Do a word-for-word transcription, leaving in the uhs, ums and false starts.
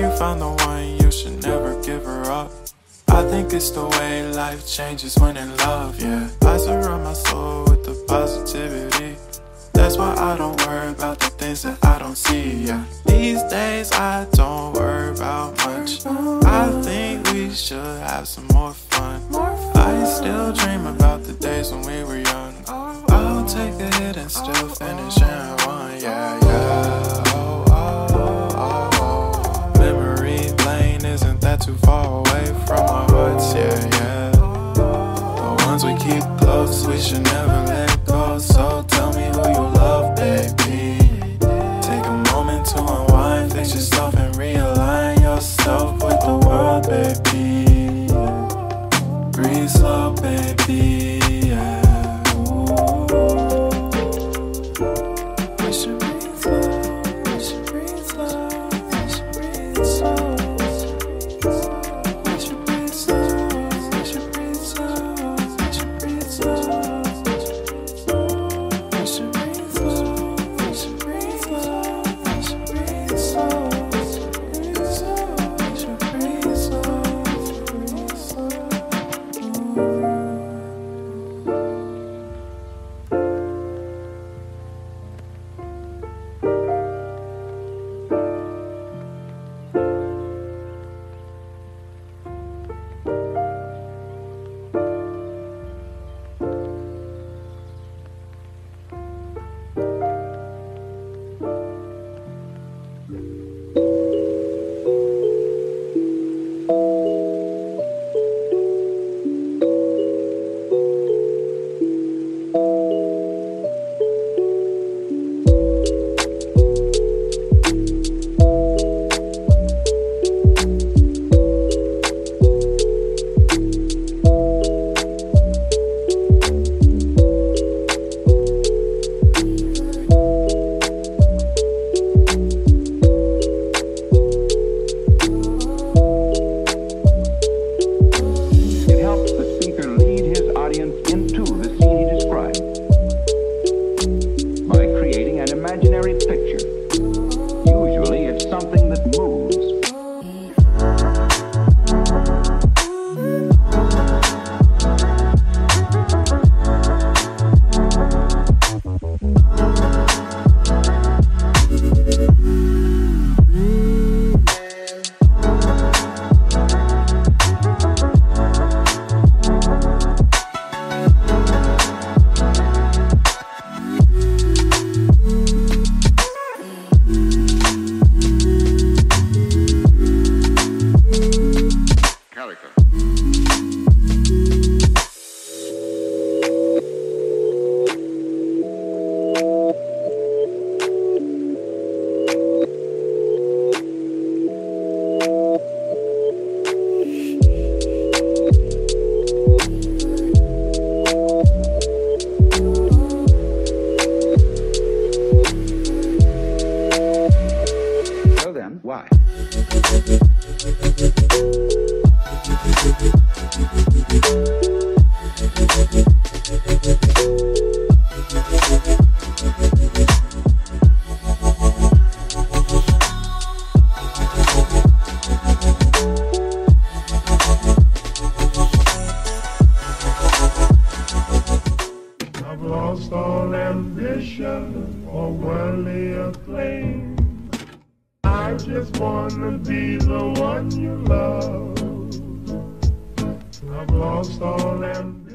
If you found the one, you should never give her up. I think it's the way life changes when in love, yeah. I surround my soul with the positivity. That's why I don't worry about the things that I don't see, yeah. These days I don't worry about much. I think we should have some more fun. I still dream about the days when we were young. I'll take a hit and still finish and run, yeah, yeah. Oh, oh, oh, oh, oh. Memory lane isn't that too far away from our hearts, yeah, yeah. The ones we keep close, we should never let go. So tell me who you love, baby. Take a moment to unwind, fix yourself and realign yourself with the world, baby. Breathe slow, baby, yeah. Lost all ambition.